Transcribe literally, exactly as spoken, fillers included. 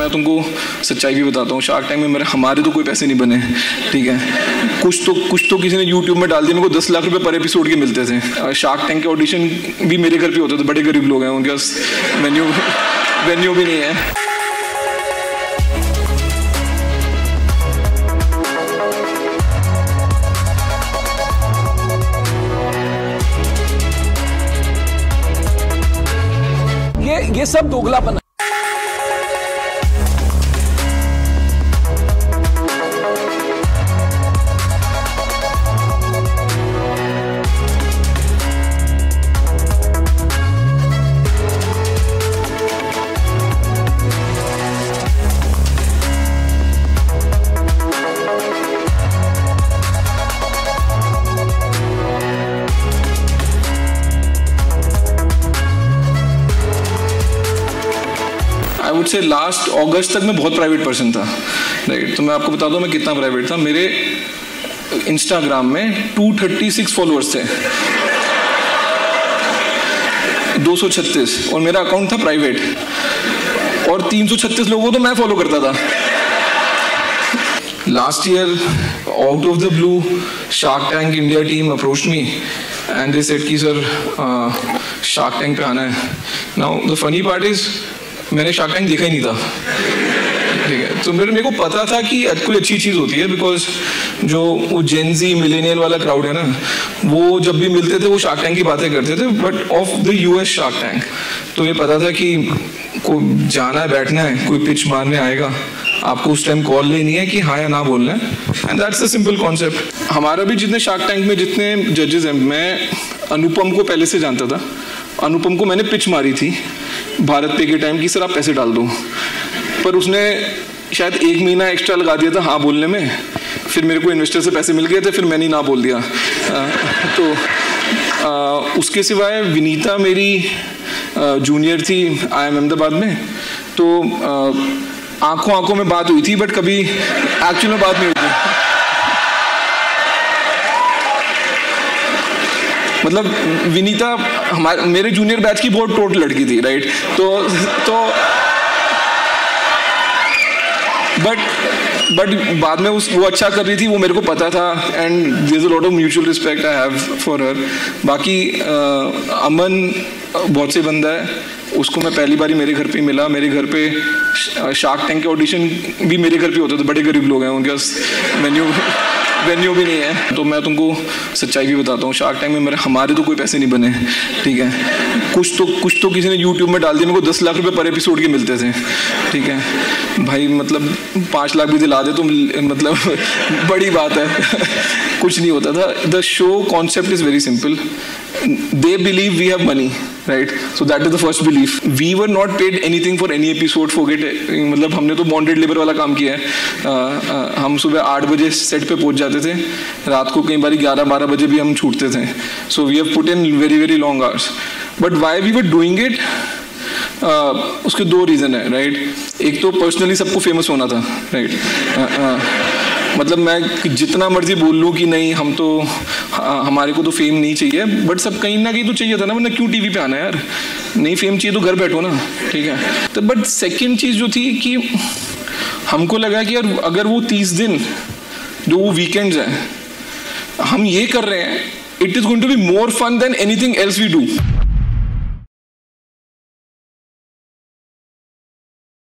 मैं तुमको सच्चाई भी बताता हूँ, शार्क टैंक में मेरे हमारे तो कोई पैसे नहीं बने, ठीक है, कुछ तो कुछ तो किसी ने यूट्यूब में डाल दिया, मेरे को दस लाख रुपए पर एपिसोड के मिलते थे। शार्क टैंक के ऑडिशन भी मेरे घर पे होते थे, बड़े गरीब लोग हैं, उनके पास वेन्यू वेन्यू भी नहीं है। ये ये सब दोगलापन। से लास्ट अगस्त तक मैं बहुत प्राइवेट पर्सन था, राइट। तो मैं आपको बता दूं मैं कितना प्राइवेट था। मेरे इंस्टाग्राम में दो सौ छत्तीस फॉलोअर्स थे, दो सौ छत्तीस, और मेरा अकाउंट था प्राइवेट, और तीन सौ छत्तीस लोगों को तो मैं फॉलो करता था। Last year out of the blue shark tank India team approach me and they said कि सर शार्क टैंक पे आना है। Now the funny part is मैंने शार्क टैंक देखा ही नहीं था, ठीक है। तो मेरे मेरे को पता था कि कोई अच्छी चीज़ होती है, बिकॉज जो वो जेनजी मिलेनियल वाला क्राउड है ना, वो जब भी मिलते थे वो शार्क टैंक की बातें करते थे, but of the US shark tank. तो ये पता था कि कोई जाना है, बैठना है, कोई पिच मारने आएगा, आपको उस टाइम कॉल लेनी है कि हाँ या ना बोलना है, and that's a simple concept. हमारा भी जितने शार्क टैंक में जितने जजेस हैं, मैं अनुपम को पहले से जानता था। अनुपम को मैंने पिच मारी थी भारत पे के टाइम की सर आप पैसे डाल दो, पर उसने शायद एक महीना एक्स्ट्रा लगा दिया था हाँ बोलने में, फिर मेरे को इन्वेस्टर से पैसे मिल गए थे, फिर मैंने ना बोल दिया। आ, तो आ, उसके सिवाय विनीता मेरी जूनियर थी आई एम अहमदाबाद में, तो आंखों आंखों में बात हुई थी, बट कभी एक्चुअल में बात नहीं हुई थी। मतलब विनीता हमारे मेरे जूनियर बैच की बहुत टोट लड़की थी, राइट। तो तो बट बट बाद में उस वो अच्छा कर रही थी, वो मेरे को पता था, and there is a lot of mutual respect I have for her. बाकी आ, अमन बहुत से बंदा है, उसको मैं पहली बार मेरे घर पे मिला। मेरे घर पे शार्क टैंक के ऑडिशन भी मेरे घर पे होते थे, बड़े गरीब लोग हैं, उनके पास वेन्यू वेन्यू भी नहीं है। तो मैं तुमको सच्चाई भी बताता हूँ, शार्क टैंक में मेरे हमारे तो कोई पैसे नहीं बने, ठीक है, कुछ तो कुछ तो किसी ने यूट्यूब में डाल दिया, मेरे को दस लाख रुपए पर एपिसोड के मिलते थे, ठीक है भाई, मतलब पाँच लाख भी दिला दे तो मतलब बड़ी बात है। कुछ नहीं होता था। The show concept is very simple, they believe we have money, right, so that is the first belief. We were not paid anything for any episode, forget, मतलब हमने तो बॉन्डेड लेबर वाला काम किया है। आ, आ, हम सुबह आठ बजे सेट पे पहुंच जाते थे, रात को कई बार ग्यारह बारह बजे भी हम छूटते थे। So we have put in very very long hours, but why we were doing it, उसके दो रीज़न है, राइट right? एक तो पर्सनली सबको फेमस होना था, राइट right? आ, आ, मतलब मैं जितना मर्जी बोल लूँ कि नहीं हम तो आ, हमारे को तो फेम नहीं चाहिए, बट सब कहीं ना कहीं तो चाहिए था ना, वरना क्यों टीवी पे आना है यार, नहीं फेम चाहिए तो घर बैठो ना, ठीक है। तो बट सेकंड चीज़ जो थी कि हमको लगा कि यार अगर वो तीस दिन जो वो वीकेंड्स हैं हम ये कर रहे हैं, it is going to be more fun than anything else we do.